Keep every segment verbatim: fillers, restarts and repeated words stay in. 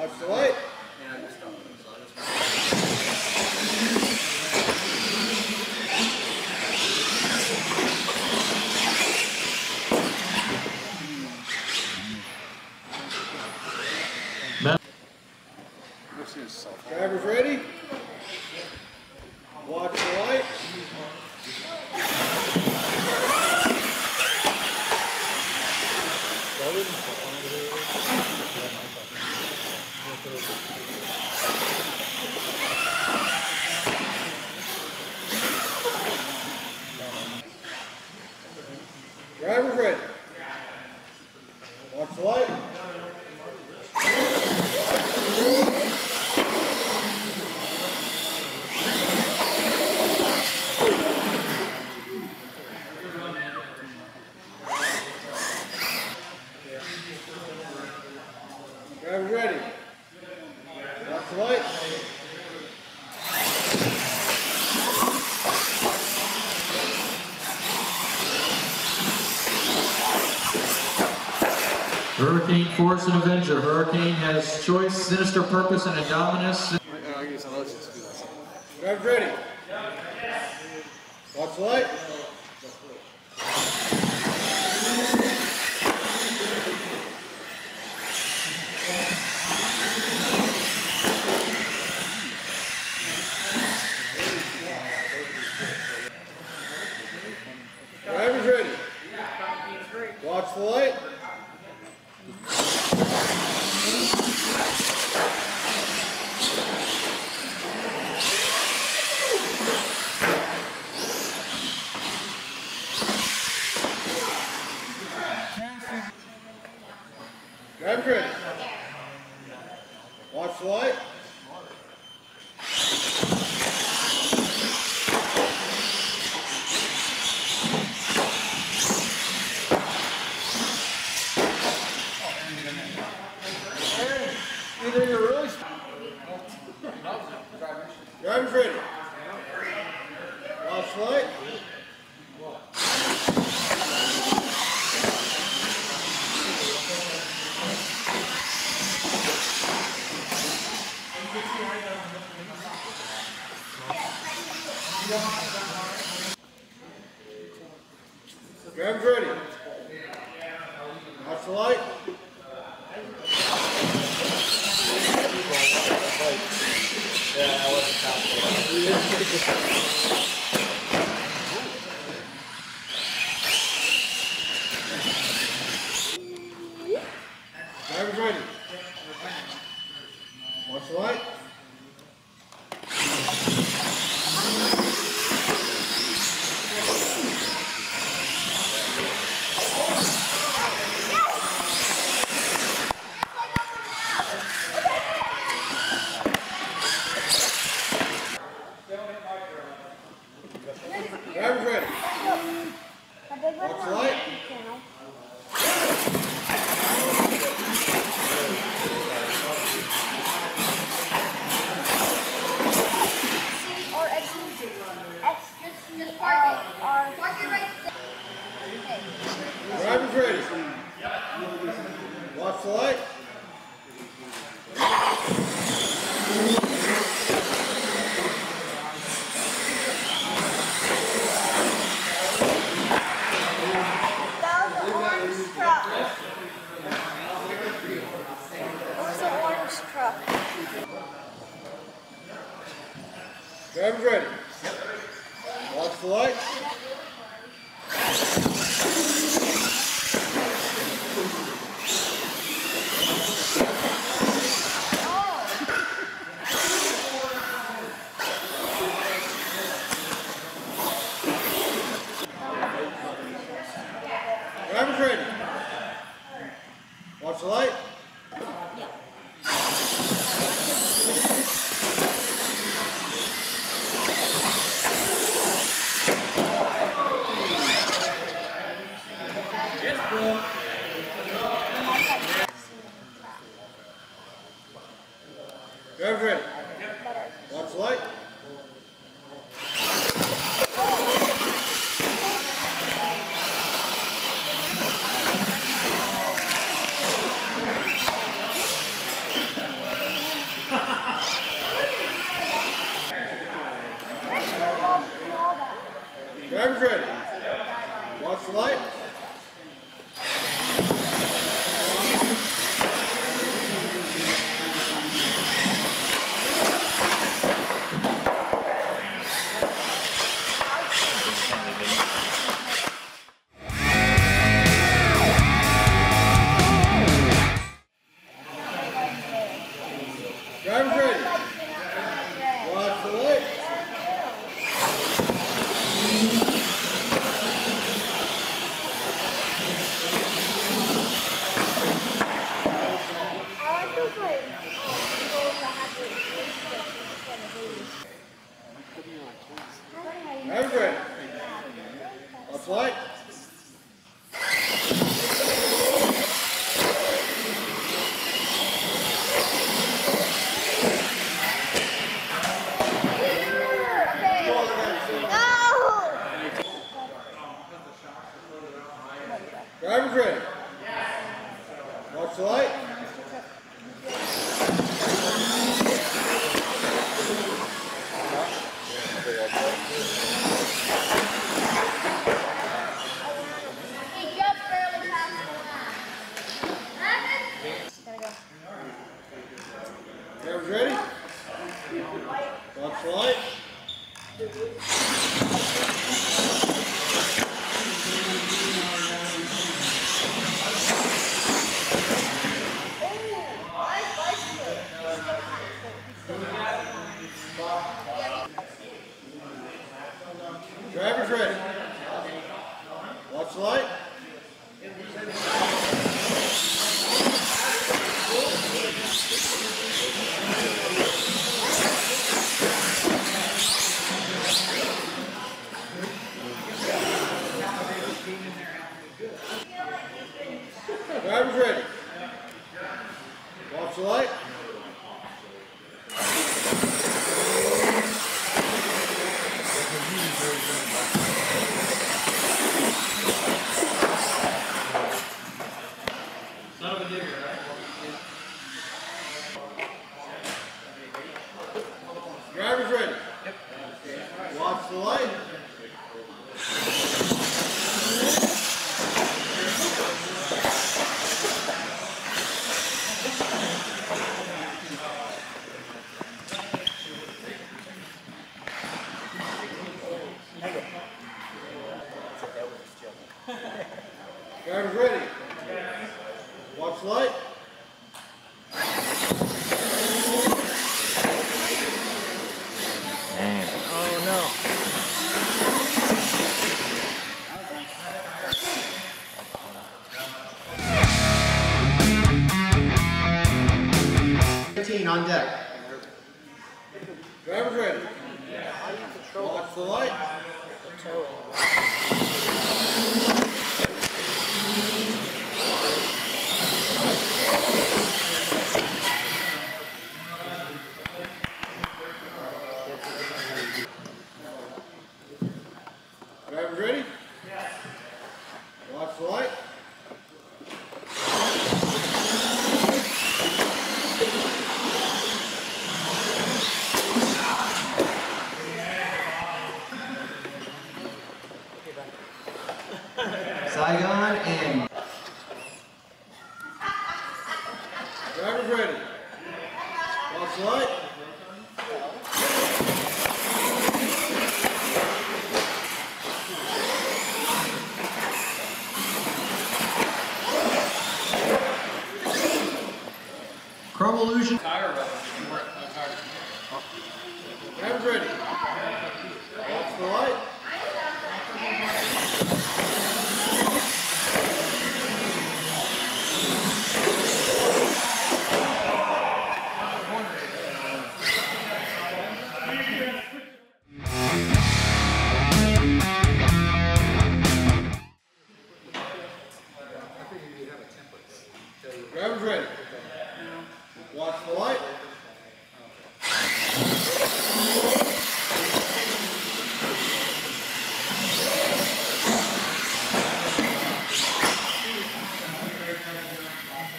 Watch the light. Yeah, I just don't know. Drivers ready? Watch the light. Drivers ready. Watch the light. Driver ready. Watch the light. Hurricane Force and Avenger. Hurricane has choice, sinister purpose, and Indominus. I guess I'll let you do this. Driver ready. Watch the light. Driver's ready. Watch the light. Driver's ready. Watch the light. Either you're really Driver's ready. Watch the light. Driver's ready. Watch the light. Yeah, I wasn't confident. Driver's ready. Watch the light. Driver's ready. Watch the light. Driver's ready. Watch the light. Driver's ready. Watch the light. Driver's ready. Watch the light. Driver's ready. Watch the light. Driver's ready. Watch the light. Driver's ready. Watch the light. Driver's ready. Watch the light. He jumped fairly past the line. Driver's ready. Watch the light. Driver's ready. Watch the light. Driver's ready. Watch the light. Driver's ready. Watch the light. Driver's ready. Watch the light. On deck. Driver's ready. Watch the light. Driver's ready. Watch the light. Saigon and... Driver's ready. Watch the light. Pro Mod Illusion. Driver's ready. Watch the light. Driver's ready. Watch the light.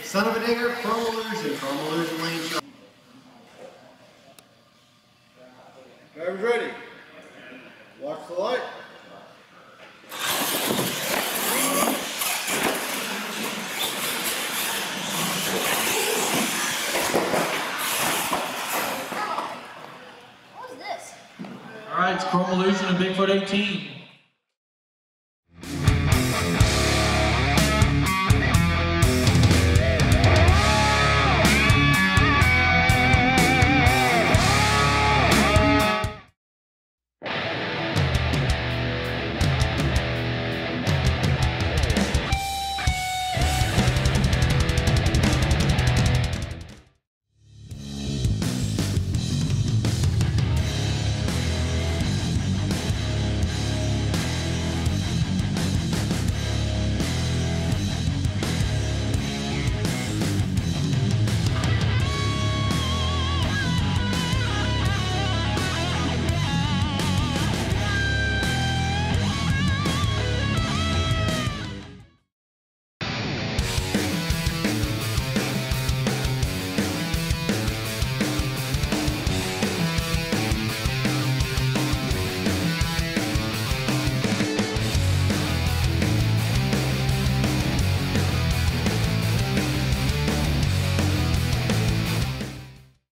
Son of a digger, Pro Mod Illusion, Pro Mod Illusion lane. Driver's ready. Watch the light. All right, it's Pro Mod Illusion and Bigfoot eighteen.